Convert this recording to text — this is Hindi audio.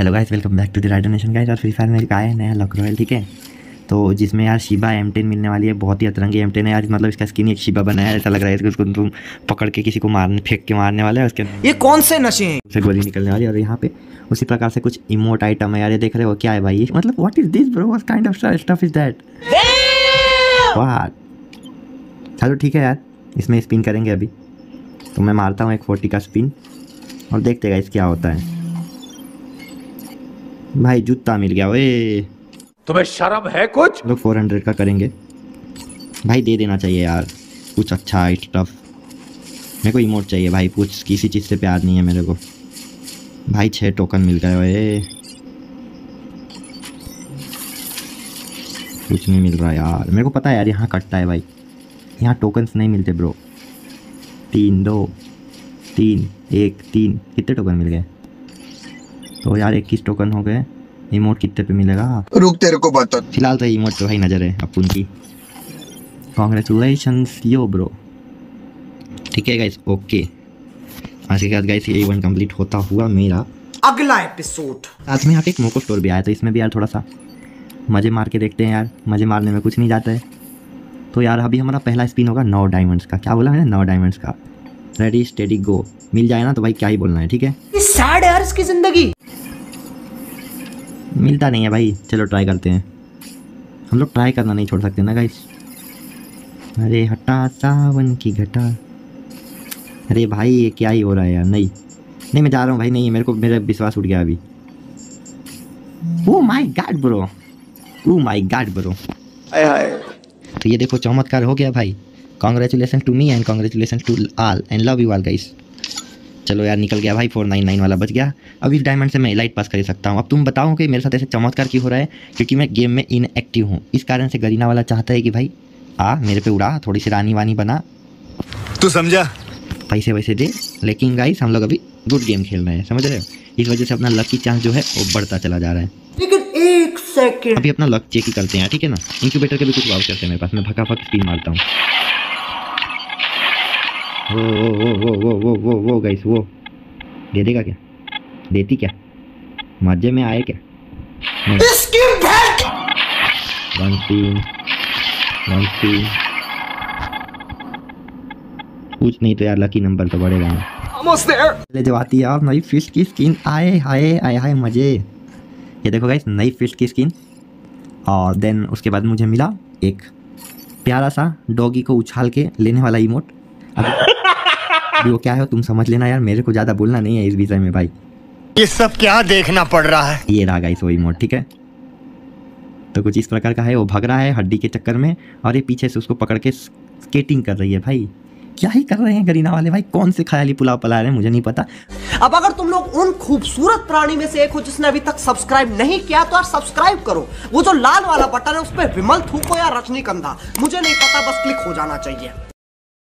Hello guys, welcome back to the rider nation. Guys, और फ्री फायर में आया है नया लक रॉयल, ठीक है। तो जिसमें यार शिबा M10 मिलने वाली है। बहुत ही अतरंगी M10 है यार, मतलब इसका स्किन एक शिबा बनाया है, ऐसा लग रहा है। इसको तुम पकड़ के किसी को फेंक के मारने वाला है। उसके ये कौन से नशे हैं, उससे गोली निकलने वाली है। और यहाँ पे उसी प्रकार से कुछ इमोट आइटम है यार, ये देख रहे हो क्या है भाई। मतलब what is this bro, what kind of stuff is that. चलो ठीक है यार, इसमें स्पिन करेंगे अभी। तो मैं मारता हूँ एक 40 का स्पिन और देखते हैं गाइस क्या होता है। भाई जूता मिल गया। ओए तुम्हें शर्म है कुछ। लोग 400 का करेंगे भाई, दे देना चाहिए यार कुछ अच्छा स्टफ। मेरे को इमोट चाहिए भाई, कुछ किसी चीज़ से प्यार नहीं है मेरे को भाई। 6 टोकन मिल गए। ओए कुछ नहीं मिल रहा यार। मेरे को पता है यार यहाँ कटता है भाई, यहाँ टोकन्स नहीं मिलते ब्रो। 3, 2, 3, 1, 3 कितने टोकन मिल गए? तो यार 21 टोकन हो गए। इमोट कितने पे मिलेगा, रुक तेरे को बता। फिलहाल तो इमोट तो भाई नज़र है अपन की। Congratulations yo bro. ठीक है गाइस, ओके। आज के साथ गाइस ये इवेंट कंप्लीट होता हुआ मेरा अगला एपिसोड। साथ में यहाँ पे एक मोको स्टोर भी आया, तो इसमें भी यार थोड़ा सा मज़े मार के देखते हैं यार। मज़े मारने में कुछ नहीं जाता है। तो यार अभी हमारा पहला स्पिन होगा 9 डायमंड्स का। क्या बोला मैंने? 9 डायमंड्स का। Ready steady go. मिल जाए ना तो भाई क्या ही बोलना है, ठीक है। सैड यार इसकी ज़िंदगी, मिलता नहीं है भाई। चलो ट्राई करते हैं, हम लोग ट्राई करना नहीं छोड़ सकते ना गाइस। अरे हटा सावन की घटा। अरे भाई ये क्या ही हो रहा है यार। नहीं नहीं मैं जा रहा हूँ भाई, नहीं। मेरे को मेरा विश्वास उठ गया अभी। Oh my God bro, oh my God bro. तो ये देखो चमत्कार हो गया भाई। Congratulation to me and congratulation to all and love you all guys. चलो यार निकल गया भाई, 499 वाला बच गया। अब इस डायमंड से मैं इलाइट पास कर सकता हूँ। अब तुम बताओ कि मेरे साथ ऐसे चमत्कार क्यों हो रहा है? क्योंकि मैं गेम में इनएक्टिव हूँ। इस कारण से गरीना वाला चाहता है कि भाई आ मेरे पे उड़ा, थोड़ी सी रानी वानी बना, तू समझा, पैसे वैसे दे। लेकिन गाइस हम लोग अभी गुड गेम खेल रहे हैं, समझ रहे हो। इस वजह से अपना लक की चांस जो है वो बढ़ता चला जा रहा है। लेकिन एक सेकेंड अभी अपना लक चेक ही करते हैं, ठीक है ना। इंक्यूबेटर के भी कुछ वाउचर थे मेरे पास, मैं फटाफट स्पिन मारता हूँ। वो वो वो वो वो वो गाइस, वो दे देगा क्या? देती क्या? मजे में आए क्या? 1, 3, 1, 3 कुछ नहीं। तो यार लकी नंबर तो बढ़ेगा। पहले जो आती है और नई फिश की स्किन आए, हाय आए हाय मजे। ये देखो गाइस नई फिश की स्किन। और देन उसके बाद मुझे मिला एक प्यारा सा डॉगी को उछाल के लेने वाला इमोट। वो क्या है तुम समझ लेना यार, मेरे को ज्यादा बोलना नहीं है इस विषय में भाई। ये सब क्या देखना पड़ रहा है? ये रहा गाइस वो इमोट, ठीक है। तो कुछ इस प्रकार का है, वो भाग रहा है हड्डी के चक्कर में और ये पीछे से उसको पकड़ के स्केटिंग कर रही है। भाई क्या ही कर रहे हैं गरीना वाले भाई, कौन से ख्याली पुलाव पला रहे हैं मुझे नहीं पता। अब अगर तुम लोग उन खूबसूरत प्राणी में से एक हो जिसने अभी तक सब्सक्राइब नहीं किया तो यार सब्सक्राइब करो। वो जो लाल वाला बटन है उस पर विमल थूको या रजनीगंधा, मुझे नहीं पता, बस क्लिक हो जाना चाहिए।